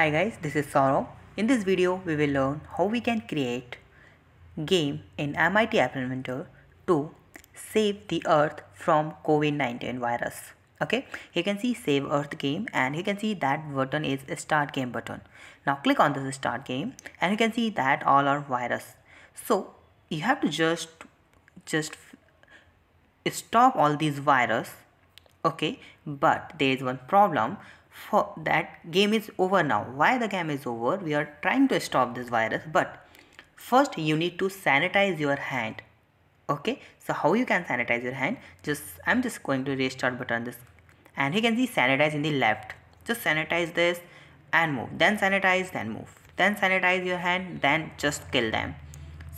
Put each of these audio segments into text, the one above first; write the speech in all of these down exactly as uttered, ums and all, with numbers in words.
Hi guys, this is Saro. In this video we will learn how we can create game in M I T App Inventor to save the earth from COVID nineteen virus. Okay, you can see save earth game and you can see that button is start game button. Now click on this start game and you can see that all are virus. So you have to just just stop all these virus. Okay, but there is one problem. For that game is over now. Why the game is over? We are trying to stop this virus, but first you need to sanitize your hand. Okay, so how you can sanitize your hand? Just I'm just going to restart button this, and you can see sanitize in the left. Just sanitize this and move. Then sanitize, then move. Then sanitize your hand, then just kill them.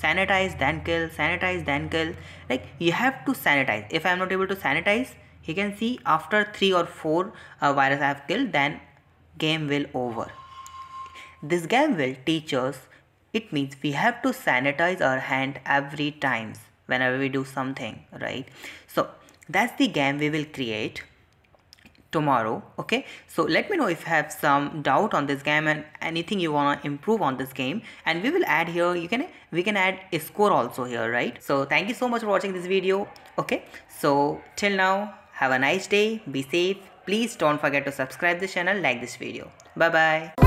Sanitize, then kill. Sanitize, then kill. Like you have to sanitize. If I'm not able to sanitize, you can see after three or four uh, virus I have killed, then game will over. This game will teach us. It means we have to sanitize our hand every times whenever we do something, right? So that's the game we will create tomorrow. Okay, so let me know if you have some doubt on this game and anything you want to improve on this game, and we will add here. You can we can add a score also here, right? So thank you so much for watching this video. Okay, so till now, have a nice day. Be safe. Please don't forget to subscribe this channel, like this video. Bye bye.